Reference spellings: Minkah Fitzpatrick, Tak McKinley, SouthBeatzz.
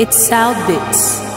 It's SouthBeatzz.